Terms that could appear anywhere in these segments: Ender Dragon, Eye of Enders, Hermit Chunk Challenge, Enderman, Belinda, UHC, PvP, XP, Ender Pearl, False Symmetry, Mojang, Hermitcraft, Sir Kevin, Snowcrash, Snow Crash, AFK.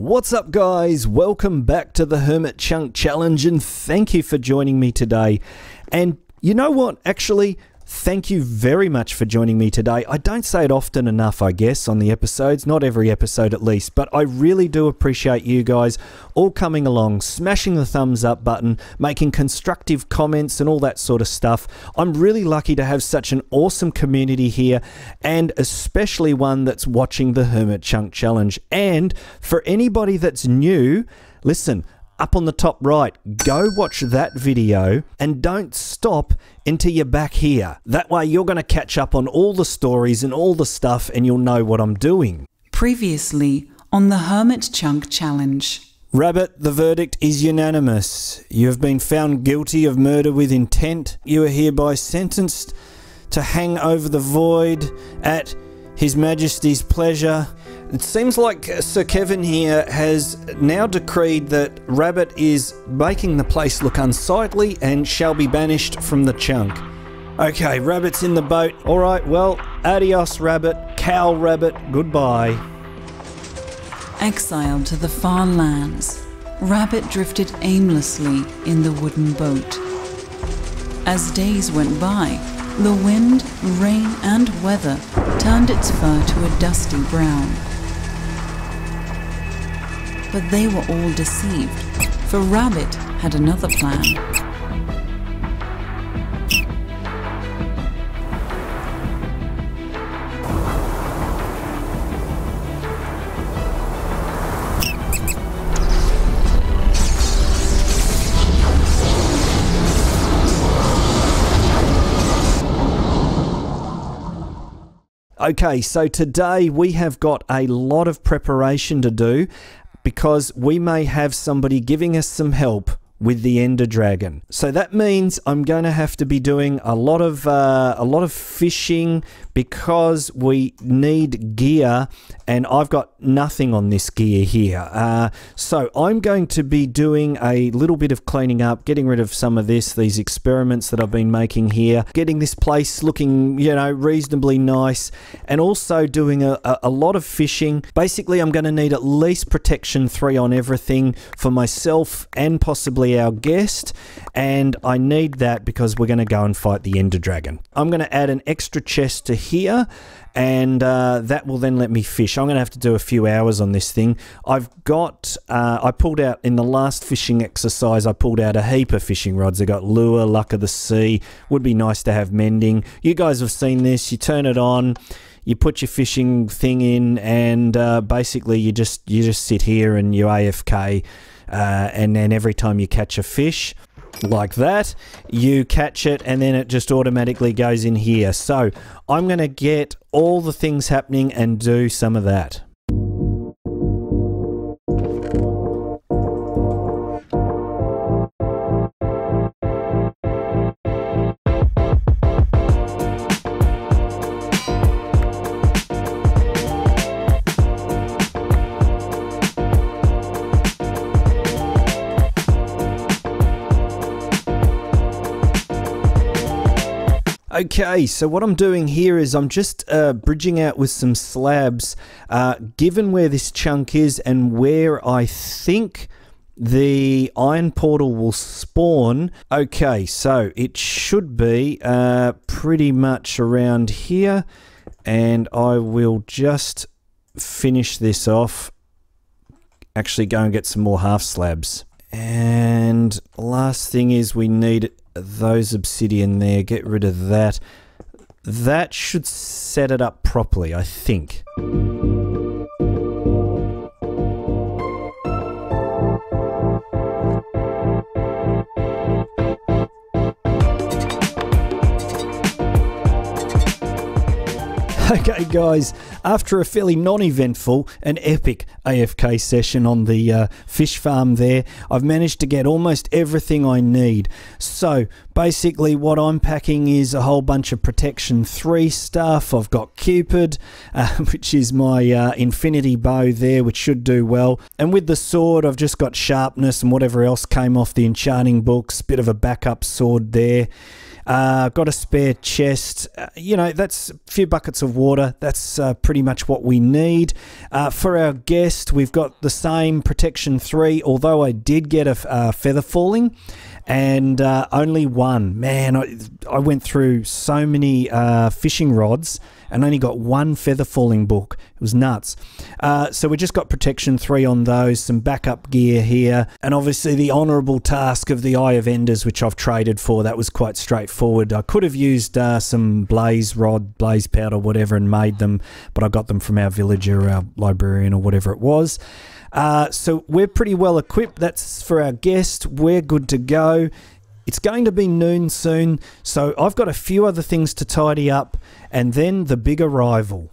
What's up, guys? Welcome back to the Hermit Chunk Challenge, and thank you for joining me today. And you know what? Actually, thank you very much for joining me today. I don't say it often enough, I guess, on the episodes, not every episode at least, but I really do appreciate you guys all coming along, smashing the thumbs up button, making constructive comments and all that sort of stuff. I'm really lucky to have such an awesome community here, and especially one that's watching the Hermit Chunk Challenge. And for anybody that's new, listen, up on the top right, go watch that video and don't stop until you're back here. That way you're going to catch up on all the stories and all the stuff, and you'll know what I'm doing. Previously on the Hermit Chunk Challenge. Rabbit, the verdict is unanimous. You have been found guilty of murder with intent. You are hereby sentenced to hang over the void at His Majesty's pleasure. It seems like Sir Kevin here has now decreed that Rabbit is making the place look unsightly and shall be banished from the chunk. Okay, Rabbit's in the boat. All right, well, adios, Rabbit. Cow Rabbit, goodbye. Exiled to the far lands, Rabbit drifted aimlessly in the wooden boat. As days went by, the wind, rain, and weather turned its fur to a dusty brown. But they were all deceived, for Rabbit had another plan. Okay, so today we have got a lot of preparation to do because we may have somebody giving us some help with the Ender Dragon. So that means I'm going to have to be doing a lot of fishing because we need gear, and I've got nothing on this gear here. So I'm going to be doing a little bit of cleaning up, getting rid of some of these experiments that I've been making here, getting this place looking, you know, reasonably nice, and also doing a lot of fishing. Basically, I'm going to need at least protection 3 on everything for myself and possibly our guest, and I need that because we're going to go and fight the Ender Dragon. I'm going to add an extra chest to here, and that will then let me fish. I'm going to have to do a few hours on this thing. I've got I pulled out in the last fishing exercise, I pulled out a heap of fishing rods. I got lure, luck of the sea. Would be nice to have mending. You guys have seen this. You turn it on, you put your fishing thing in, and basically you just sit here and you AFK. And then every time you catch a fish like that, you catch it and then it just automatically goes in here. So I'm going to get all the things happening and do some of that. Okay, so what I'm doing here is I'm just bridging out with some slabs, given where this chunk is and where I think the iron portal will spawn. Okay, so it should be pretty much around here, and I will just finish this off. Actually, go and get some more half slabs. And last thing is we need those obsidian there. Get rid of that. That should set it up properly, I think. Okay, guys, after a fairly non-eventful and epic AFK session on the fish farm there, I've managed to get almost everything I need. So Basically what I'm packing is a whole bunch of Protection 3 stuff. I've got Cupid, which is my infinity bow there, which should do well. And with the sword, I've just got Sharpness and whatever else came off the enchanting books. Bit of a backup sword there. Got a spare chest. You know, that's a few buckets of water. That's pretty much what we need. For our guest, we've got the same Protection 3, although I did get a feather falling. And only one. Man, I went through so many fishing rods and only got one feather falling book. It was nuts. So we just got Protection 3 on those, some backup gear here, and obviously the honourable task of the Eye of Enders, which I've traded for. That was quite straightforward. I could have used some blaze rod, blaze powder, whatever, and made them, but I got them from our villager, our librarian, or whatever it was. So we're pretty well equipped. That's for our guest. We're good to go. It's going to be noon soon, so I've got a few other things to tidy up, and then the big arrival.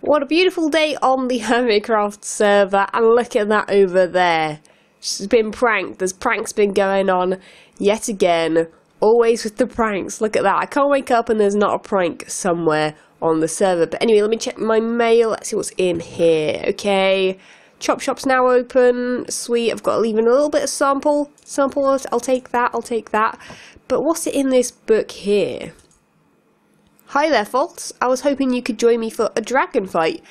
What a beautiful day on the Hermitcraft server, and look at that over there. She's been pranked. There's pranks been going on yet again. Always with the pranks. Look at that. I can't wake up and there's not a prank somewhere on the server. But anyway, let me check my mail. Let's see what's in here. Okay. Chop shop's now open. Sweet. I've got to leave in a little bit of sample. I'll take that. But what's it in this book here? Hi there, False. I was hoping you could join me for a dragon fight.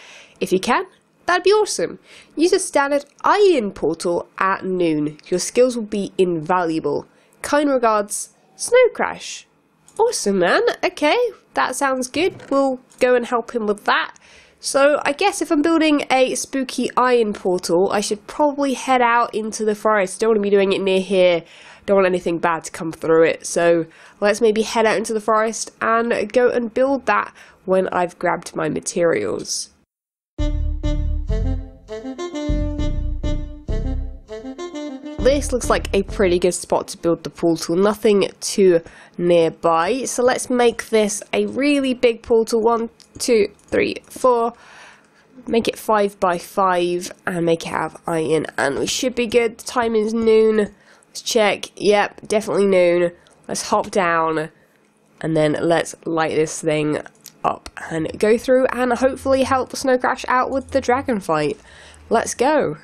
If you can, that'd be awesome. Use a standard iron portal at noon. Your skills will be invaluable. Kind regards, Snowcrash. Awesome, man. Okay, that sounds good. We'll go and help him with that. So I guess if I'm building a spooky iron portal, I should probably head out into the forest. Don't want to be doing it near here. Don't want anything bad to come through it. So let's maybe head out into the forest and go and build that when I've grabbed my materials. This looks like a pretty good spot to build the portal, nothing too nearby. So let's make this a really big portal, 1, 2, 3, 4, make it 5 by 5 and make it have iron, and we should be good. The time is noon, let's check. Yep, definitely noon. Let's hop down and then let's light this thing up and go through and hopefully help Snowcrash out with the dragon fight. Let's go.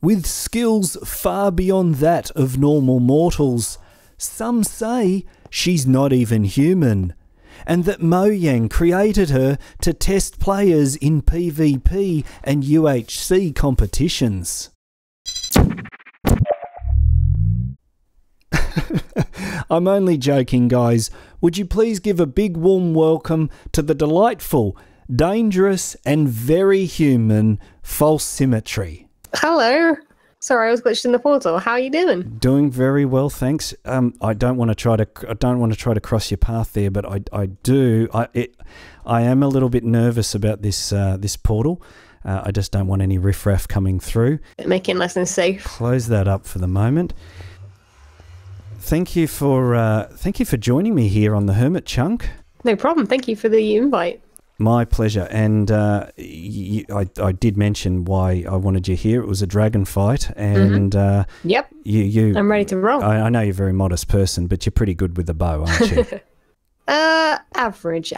With skills far beyond that of normal mortals, some say she's not even human, and that Mojang created her to test players in PvP and UHC competitions. I'm only joking, guys. Would you please give a big warm welcome to the delightful, dangerous and very human False Symmetry. Hello. Sorry, I was glitched in the portal. How are you doing? Doing very well, thanks. I don't want to try to cross your path there, but I am a little bit nervous about this this portal. I just don't want any riffraff coming through. Make it nice and safe. Close that up for the moment. Thank you for joining me here on the Hermit Chunk. No problem. Thank you for the invite. My pleasure, and I did mention why I wanted you here. It was a dragon fight, and yep, I'm ready to roll. I know you're a very modest person, but you're pretty good with the bow, aren't you? Average.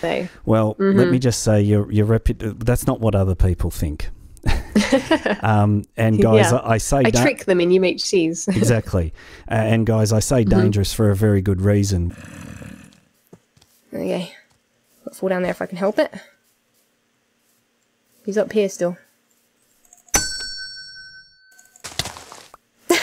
So, well, let me just say that's not what other people think. And guys, yeah. I say I trick them in UHCs. Exactly, and guys, I say dangerous for a very good reason. Okay. Fall down there if I can help it. He's up here still. I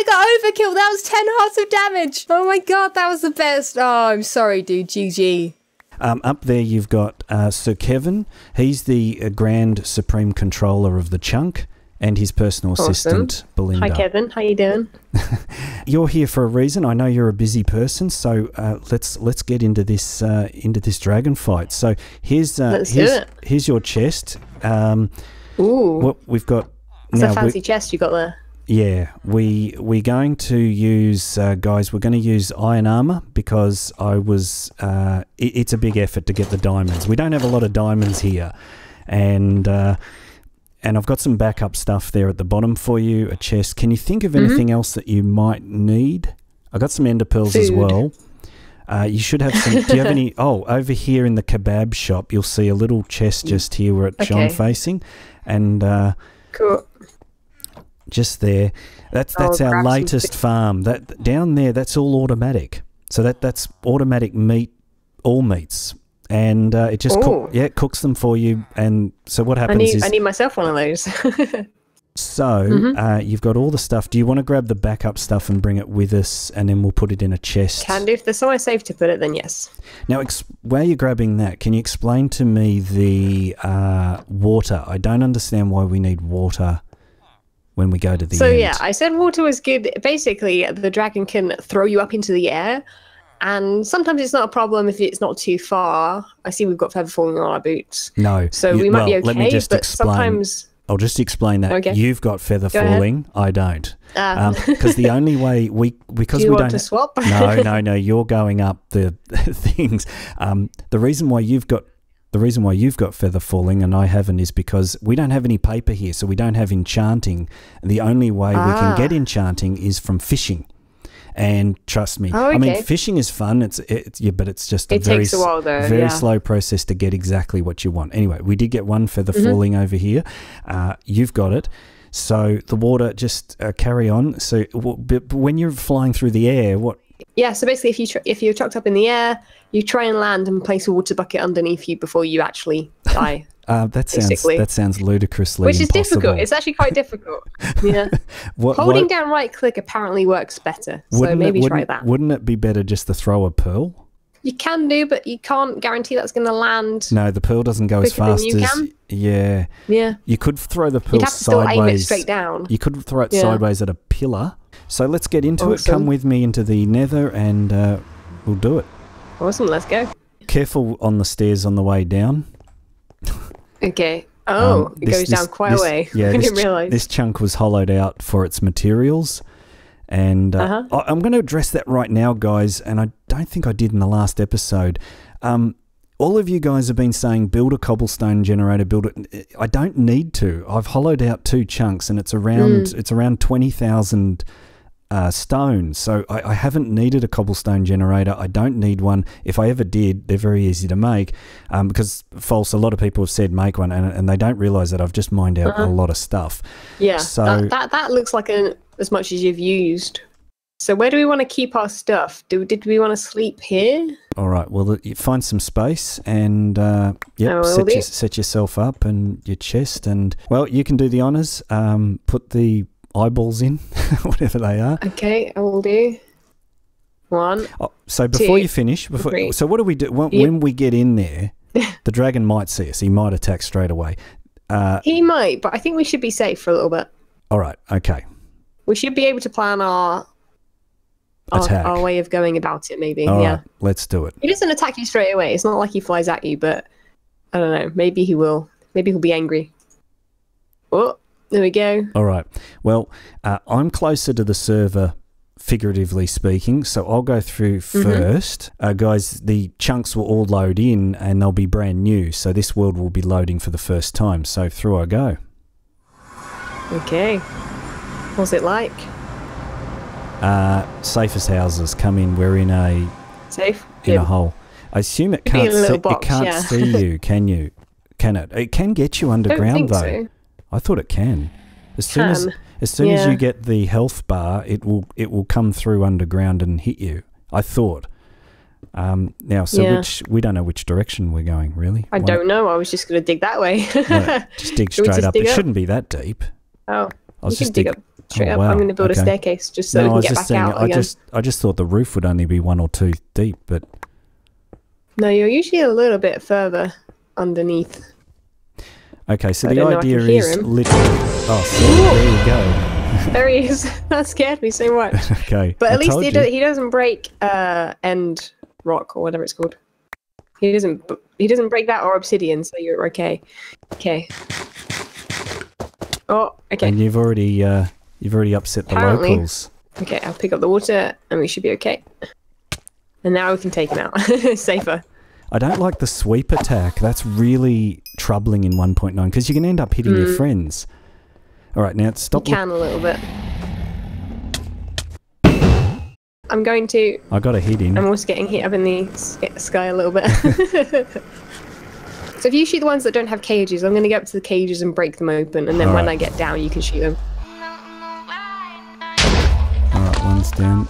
got overkill. That was 10 hearts of damage. Oh my god, that was the best. Oh, I'm sorry, dude. GG. Up there you've got Sir Kevin. He's the Grand Supreme Controller of the Chunk. And his personal assistant, Belinda. Hi, Kevin. How you doing? You're here for a reason. I know you're a busy person, so let's get into this dragon fight. So here's your chest. Ooh, what we've got. It's a fancy chest you got there. Yeah, we're going to use, guys, we're going to use iron armor because it's a big effort to get the diamonds. We don't have a lot of diamonds here. And I've got some backup stuff there at the bottom for you, a chest. Can you think of anything else that you might need? I've got some ender pearls as well. You should have some. Do you have any? Oh, over here in the kebab shop, you'll see a little chest just here where it's John facing. And cool. Just there. That's our latest farm. That down there, that's all automatic. So that's automatic meat, all meats. And it just cooks them for you. And so what happens is I need myself one of those. So you've got all the stuff. Do you want to grab the backup stuff and bring it with us, and then we'll put it in a chest? Can do. If there's somewhere safe to put it, then yes. Now, while you're grabbing that, can you explain to me the water? I don't understand why we need water when we go to the end. Yeah, I said water was good. Basically, the dragon can throw you up into the air, and sometimes it's not a problem if it's not too far. I see we've got feather falling on our boots. No. So we might be okay, let me just explain. Sometimes... I'll just explain that. Okay. You've got feather falling. Ahead. I don't. Because the only way because we don't want to swap. No. You're going up the things. The reason why you've got feather falling and I haven't is because we don't have any paper here, so we don't have enchanting. The only way we can get enchanting is from fishing. And trust me, I mean, fishing is fun. But it's just a very, very slow process to get exactly what you want. Anyway, we did get one feather falling over here. You've got it. So the water, just carry on. So when you're flying through the air, what? Yeah, so basically, if you're chucked up in the air, you try and land and place a water bucket underneath you before you actually die. That sounds ludicrously impossible. Difficult. It's actually quite difficult. Yeah, holding down right click apparently works better. So maybe try that. Wouldn't it be better just to throw a pearl? You can do, but you can't guarantee that's going to land. No, the pearl doesn't go as fast as yeah. You could throw the pearl sideways. Still aim it straight down. You could throw it sideways at a pillar. So let's get into it. Come with me into the Nether, and we'll do it. Awesome. Let's go. Careful on the stairs on the way down. Okay. Oh, it goes down quite a way. Yeah, I didn't realise. This chunk was hollowed out for its materials. And I'm going to address that right now, guys, and I don't think I did in the last episode. All of you guys have been saying build a cobblestone generator, build it. I don't need to. I've hollowed out 2 chunks, and it's around 20,000 stone. So I haven't needed a cobblestone generator. I don't need one. If I ever did, they're very easy to make because a lot of people have said make one and they don't realize that I've just mined out a lot of stuff. Yeah, so that looks like as much as you've used. So where do we want to keep our stuff? Did we want to sleep here? All right, well, you find some space and set yourself up and your chest, and well, you can do the honors. Put the eyeballs in, whatever they are. Okay, I will do. 1. Oh, so before you finish, 3. So what do we do when we get in there? The dragon might see us. He might attack straight away. He might, but I think we should be safe for a little bit. All right. Okay. We should be able to plan our way of going about it. Maybe. All right, let's do it. He doesn't attack you straight away. It's not like he flies at you, but I don't know. Maybe he will. Maybe he'll be angry. Oh. There we go. All right. Well, I'm closer to the server, figuratively speaking, so I'll go through first. Guys, the chunks will all load in and they'll be brand new, so this world will be loading for the first time. So through I go. Okay. What's it like? Safest houses come in. We're in a... Safe? In a hole. I assume it can't, see you, can you? Can it? It can get you underground, though. So. I thought it can. As soon as you get the health bar, it will come through underground and hit you. I thought. We don't know which direction we're going, really. I don't know. I was just going to dig that way. No, just dig straight up. It shouldn't be that deep. Oh, I'll just dig up straight up. I'm going to build a staircase just so we can get back out again. I just thought the roof would only be 1 or 2 deep, but no, you're usually a little bit further underneath. Okay, so the idea is literally... Oh, there you go. There he is. That scared me so much. Okay. But at least he doesn't break end rock or whatever it's called. He doesn't break that or obsidian, so you're okay. Okay. Oh, okay. And you've already upset the locals. Okay, I'll pick up the water and we should be okay. And now we can take him out. Safer. I don't like the sweep attack. That's really troubling in 1.9 because you can end up hitting your friends. All right, now stop. You can a little bit. I'm going to... I got a hit in. I'm also getting hit up in the sky a little bit. So if you shoot the ones that don't have cages, I'm going to go up to the cages and break them open, and then when I get down, you can shoot them. All right, one's down.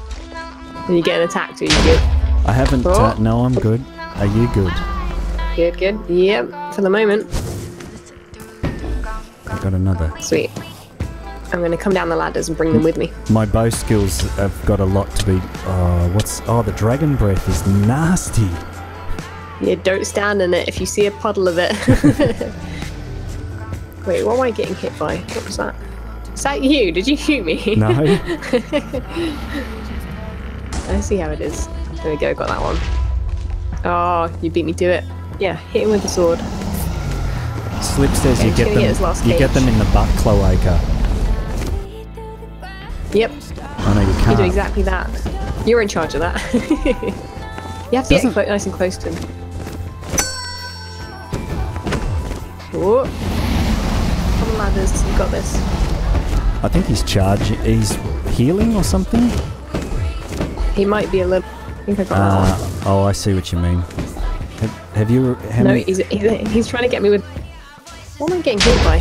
And you get attacked, are you good? I haven't... no, I'm good. Are you good? Good, good. Yep, for the moment. I got another. Sweet. I'm going to come down the ladders and bring them with me. My bow skills have got a lot to be... Oh, the dragon breath is nasty. Yeah, don't stand in it if you see a puddle of it. Wait, what am I getting hit by? What was that? Is that you? Did you shoot me? No. I see how it is. There we go, got that one. Oh, you beat me to it. Yeah, hit him with the sword. Slip says okay, you get them in the butt cloaca. Yep. I know you can't. You do exactly that. You're in charge of that. You have to get nice and close to him. Whoa. Come on, ladders. You've got this. I think he's charging. He's healing or something? He might be a little... I think I got that one. Oh, I see what you mean. Have you... No, he's trying to get me with... What am I getting hit by? I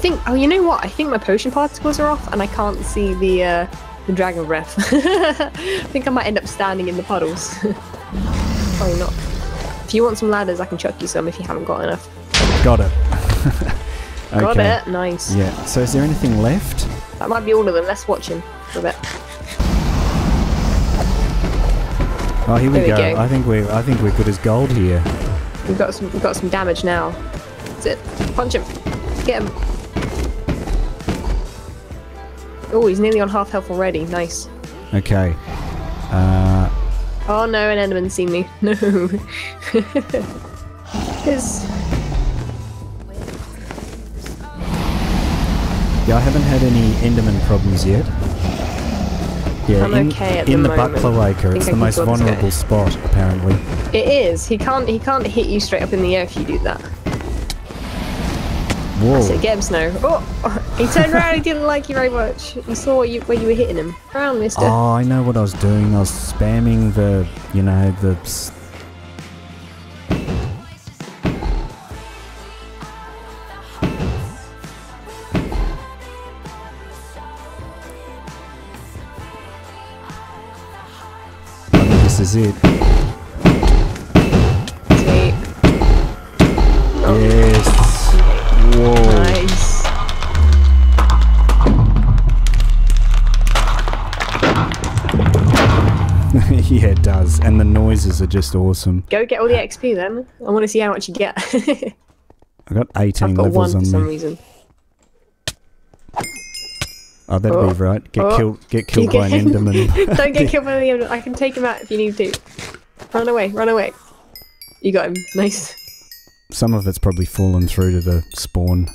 think, oh, you know what? I think my potion particles are off and I can't see the dragon breath. I think I might end up standing in the puddles. Probably not. If you want some ladders, I can chuck you some if you haven't got enough. Got it. Okay. Got it. Nice. Yeah. So is there anything left? That might be all of them. Let's watch him for a bit. Oh, here we go. I think we're good as gold here. We've got some damage now. That's it. Punch him. Get him. Oh, he's nearly on half health already. Nice. Okay. Oh no, an Enderman's seen me. No. Yeah, I haven't had any Enderman problems yet. Yeah, I'm okay at the moment. In the cloaca, it's the most vulnerable spot, apparently. It is. He can't hit you straight up in the air if you do that. Whoa. That's it, get him, Snow. Oh, he turned around. He didn't like you very much. He saw you where you were hitting him. Around, mister. Oh, I know what I was doing. I was spamming the, you know, the... I think this is it. Sweet. Oh. Yes. Whoa. Nice. Yeah, it does. And the noises are just awesome. Go get all the XP then. I want to see how much you get. I got 18 levels on me. I've got one for some reason. Oh, that'd be right. Get killed by an Enderman. Don't get killed by the Enderman. I can take him out if you need to. Run away, run away. You got him. Nice. Some of it's probably fallen through to the spawn.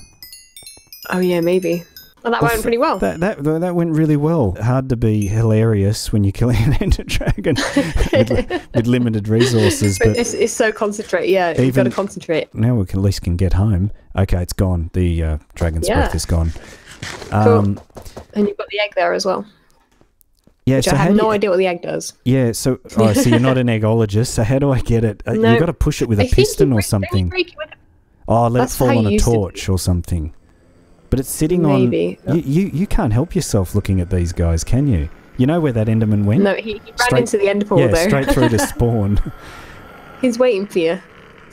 Oh yeah, maybe. Well, that went pretty well. That went really well. Hard to be hilarious when you're killing an Ender Dragon with limited resources. But it's so concentrate. Yeah, you've got to concentrate. Now we can, at least can get home. Okay, it's gone. The dragon's breath is gone. Cool. And you've got the egg there as well. Yeah, which so I have no idea what the egg does. Yeah, so you're not an eggologist. So how do I get it? No, you've got to push it with a piston or something. Let it fall on a torch or something. But it's sitting on. You can't help yourself looking at these guys, can you? You know where that Enderman went? No, he ran into the Enderpool though. Yeah, straight through to spawn. He's waiting for you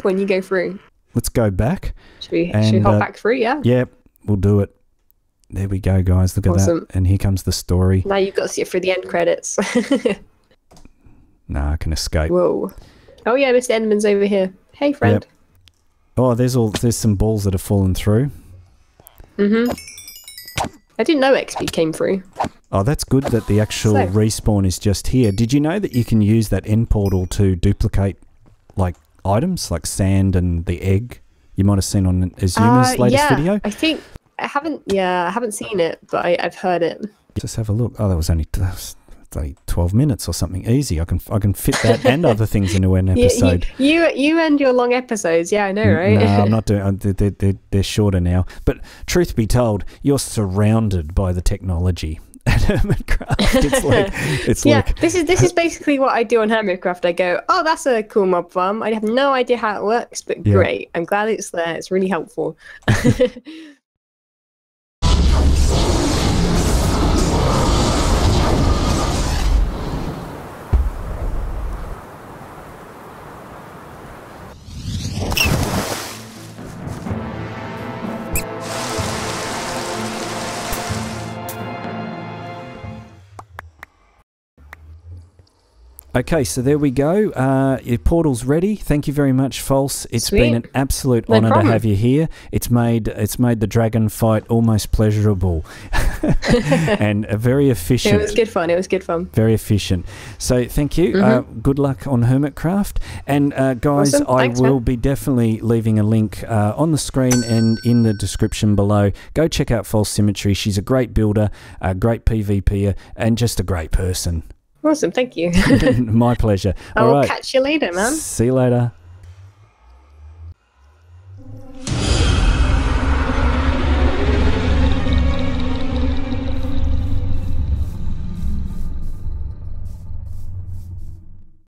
when you go through. Let's go back. Should we hop back through? Yeah. Yep, we'll do it. There we go, guys. Look at that. And here comes the story. Now you've got to see it through the end credits. Nah, I can escape. Whoa. Oh, yeah, Mr. Enderman's over here. Hey, friend. Yep. Oh, there's some balls that have fallen through. I didn't know XP came through. Oh, that's good that the actual respawn is just here. Did you know that you can use that end portal to duplicate, like, items? Like sand and the egg? You might have seen on Azuma's latest video. Yeah, I think... I haven't seen it, but I've heard it. Just have a look. Oh, that was only like 12 minutes or something easy. I can fit that and other things into an episode. You and your long episodes. Yeah, I know, right? No, I'm not doing. They're shorter now. But truth be told, you're surrounded by the technology at Hermitcraft. It's like this is basically what I do on Hermitcraft. I go, oh, that's a cool mob farm. I have no idea how it works, but great. I'm glad it's there. It's really helpful. Okay, so there we go. Your portal's ready. Thank you very much, False. It's been an absolute honour to have you here. It's made the dragon fight almost pleasurable and very efficient. It was good fun. It was good fun. Very efficient. So thank you. Good luck on Hermitcraft. And guys, I will be definitely leaving a link on the screen and in the description below. Go check out False Symmetry. She's a great builder, a great PvPer, and just a great person. Awesome, thank you. My pleasure. I'll catch you later, man. See you later.